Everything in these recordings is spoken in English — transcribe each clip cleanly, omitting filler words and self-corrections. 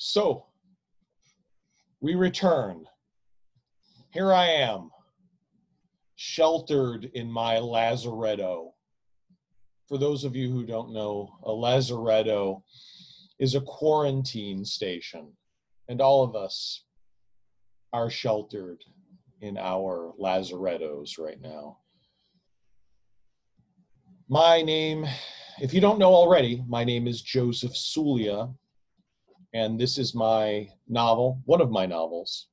So, we return. Here I am, sheltered in my lazaretto. For those of you who don't know, a lazaretto is a quarantine station, and all of us are sheltered in our lazarettos right now. My name, if you don't know already, my name is Joseph Suglia. And this is my novel, one of my novels.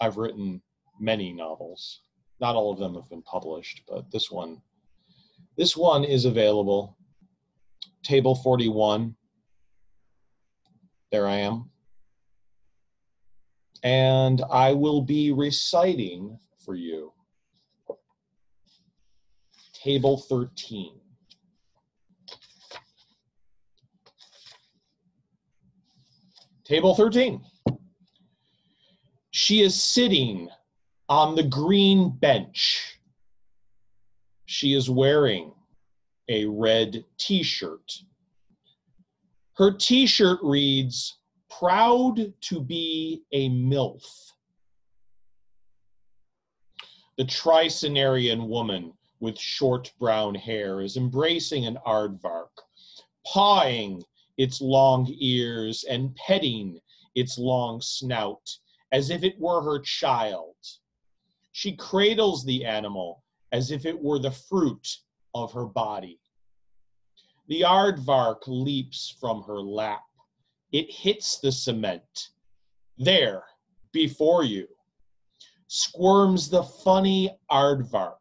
I've written many novels. Not all of them have been published, but this one is available. Table 41. There I am. And I will be reciting for you Table 13. Table 13. She is sitting on the green bench. She is wearing a red t-shirt. Her t-shirt reads, "Proud to be a MILF." The Tricenarian woman with short brown hair is embracing an aardvark, pawing its long ears and petting its long snout as if it were her child. She cradles the animal as if it were the fruit of her body. The aardvark leaps from her lap. It hits the cement. There, before you, squirms the funny aardvark,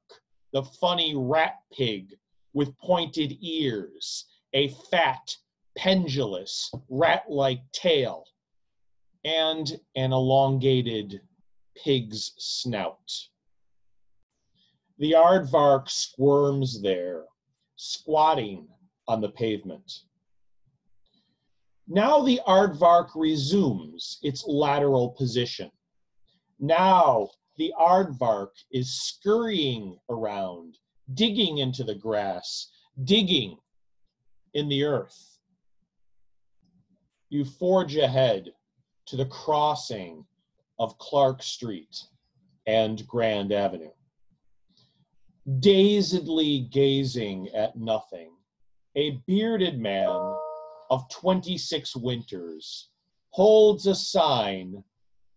the funny rat pig with pointed ears, a fat, pendulous, rat-like tail, and an elongated pig's snout. The aardvark squirms there, squatting on the pavement. Now the aardvark resumes its lateral position. Now the aardvark is scurrying around, digging into the grass, digging in the earth. You forge ahead to the crossing of Clark Street and Grand Avenue. Dazedly gazing at nothing, a bearded man of 26 winters holds a sign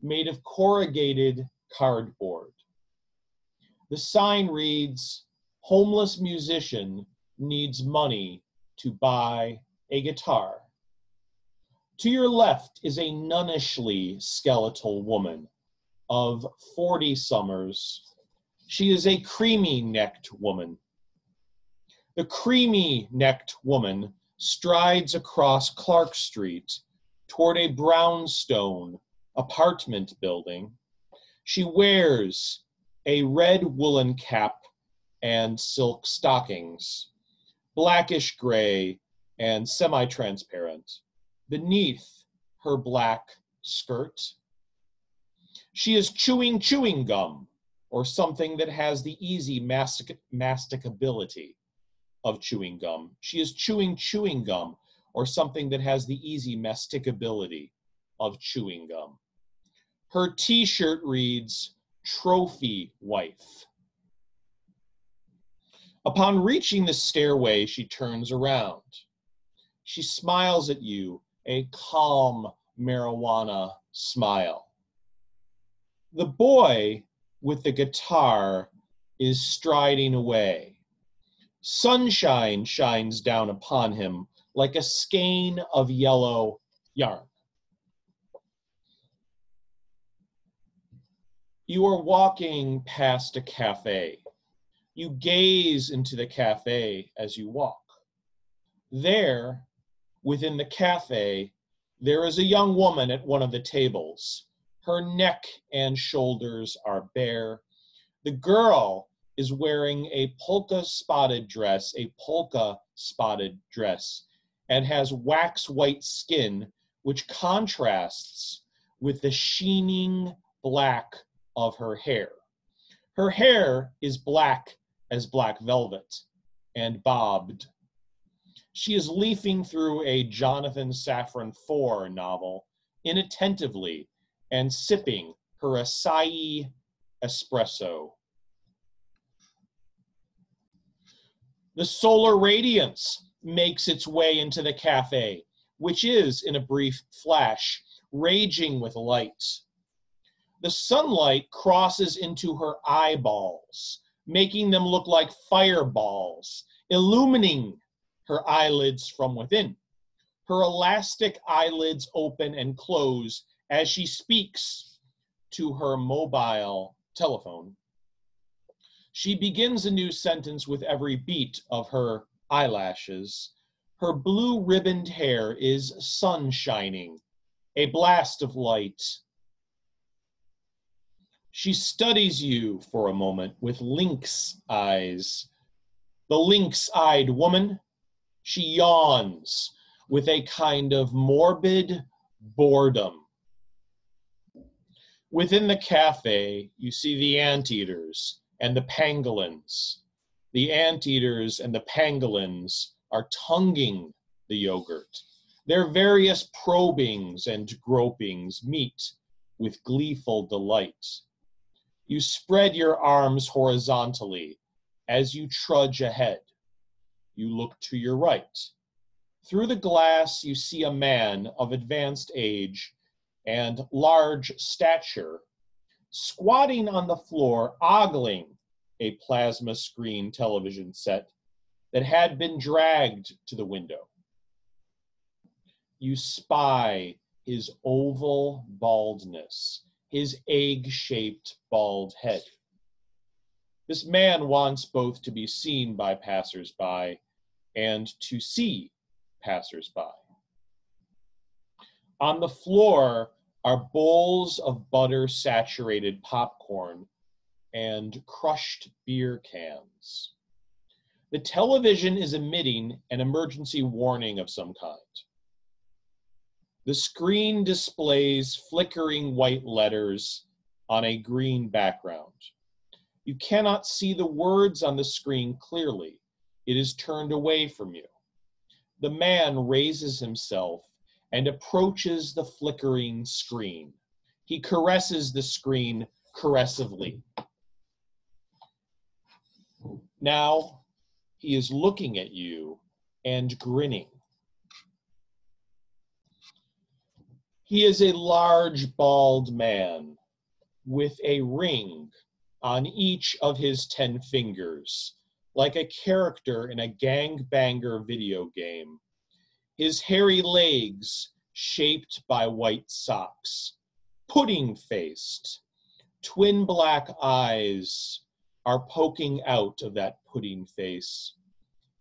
made of corrugated cardboard. The sign reads, "Homeless musician needs money to buy a guitar." To your left is a nunnishly skeletal woman of 40 summers. She is a creamy-necked woman. The creamy-necked woman strides across Clark Street toward a brownstone apartment building. She wears a red woolen cap and silk stockings, blackish gray and semi-transparent. Beneath her black skirt, she is chewing chewing gum, or something that has the easy masticability of chewing gum. She is chewing chewing gum, or something that has the easy masticability of chewing gum. Her t-shirt reads, "Trophy Wife." Upon reaching the stairway, she turns around. She smiles at you, a calm marijuana smile. The boy with the guitar is striding away. Sunshine shines down upon him like a skein of yellow yarn. You are walking past a cafe. You gaze into the cafe as you walk. There, within the cafe, there is a young woman at one of the tables. Her neck and shoulders are bare. The girl is wearing a polka-spotted dress, and has wax-white skin, which contrasts with the sheening black of her hair. Her hair is black as black velvet and bobbed. She is leafing through a Jonathan Safran Foer novel inattentively and sipping her acai espresso. The solar radiance makes its way into the cafe, which is, in a brief flash, raging with light. The sunlight crosses into her eyeballs, making them look like fireballs, illumining her eyelids from within. Her elastic eyelids open and close as she speaks to her mobile telephone. She begins a new sentence with every beat of her eyelashes. Her blue ribboned hair is sun shining, a blast of light. She studies you for a moment with lynx eyes. The lynx-eyed woman, she yawns with a kind of morbid boredom. Within the cafe, you see the anteaters and the pangolins. The anteaters and the pangolins are tonguing the yogurt. Their various probings and gropings meet with gleeful delight. You spread your arms horizontally as you trudge ahead. You look to your right. Through the glass, you see a man of advanced age and large stature, squatting on the floor, ogling a plasma screen television set that had been dragged to the window. You spy his oval baldness, his egg-shaped bald head. This man wants both to be seen by passersby and to see passersby. On the floor are bowls of butter-saturated popcorn and crushed beer cans. The television is emitting an emergency warning of some kind. The screen displays flickering white letters on a green background. You cannot see the words on the screen clearly. It is turned away from you. The man raises himself and approaches the flickering screen. He caresses the screen caressively. Now he is looking at you and grinning. He is a large, bald man with a ring on each of his 10 fingers, like a character in a gangbanger video game, his hairy legs shaped by white socks, pudding-faced. Twin black eyes are poking out of that pudding face.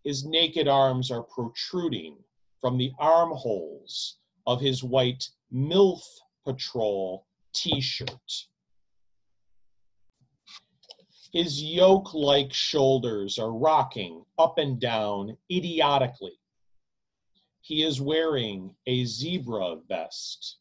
His naked arms are protruding from the armholes of his white MILF Patrol t-shirt. His yoke-like shoulders are rocking up and down idiotically. He is wearing a zebra vest.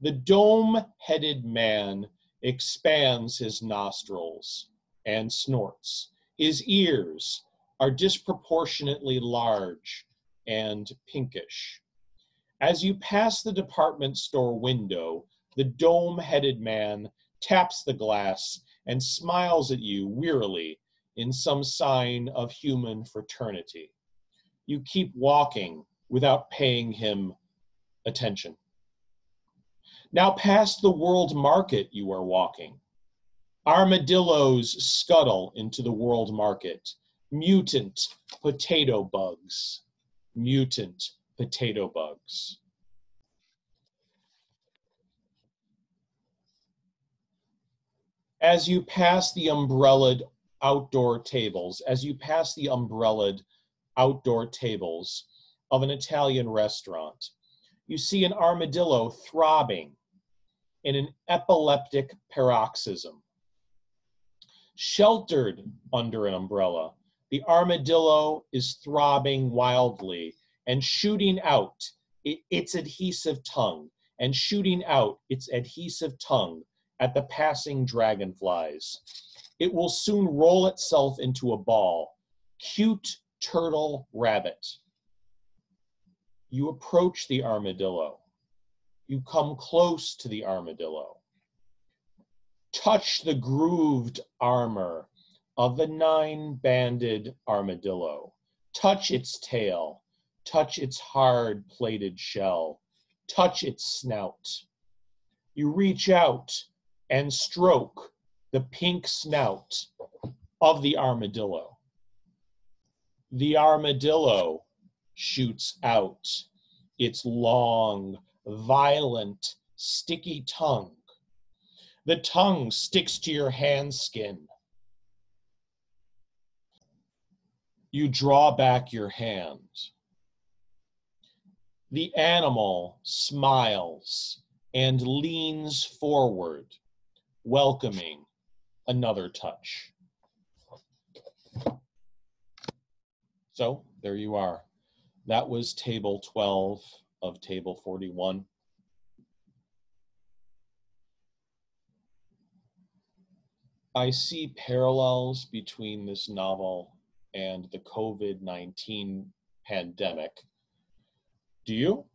The dome-headed man expands his nostrils and snorts. His ears are disproportionately large and pinkish. As you pass the department store window, the dome-headed man taps the glass and smiles at you wearily in some sign of human fraternity. You keep walking without paying him attention. Now past the World Market you are walking. Armadillos scuttle into the World Market. Mutant potato bugs. Mutant potato bugs. As you pass the umbrellaed outdoor tables, of an Italian restaurant, you see an armadillo throbbing in an epileptic paroxysm. Sheltered under an umbrella, the armadillo is throbbing wildly and shooting out its adhesive tongue, at the passing dragonflies. It will soon roll itself into a ball. Cute turtle rabbit. You approach the armadillo. You come close to the armadillo. Touch the grooved armor of the 9-banded armadillo. Touch its tail. Touch its hard plated shell. Touch its snout. You reach out and stroke the pink snout of the armadillo. The armadillo shoots out its long, violent, sticky tongue. The tongue sticks to your hand skin. You draw back your hand. The animal smiles and leans forward, welcoming another touch. So there you are. That was table 12 of table 41. I see parallels between this novel and the COVID-19 pandemic. Do you?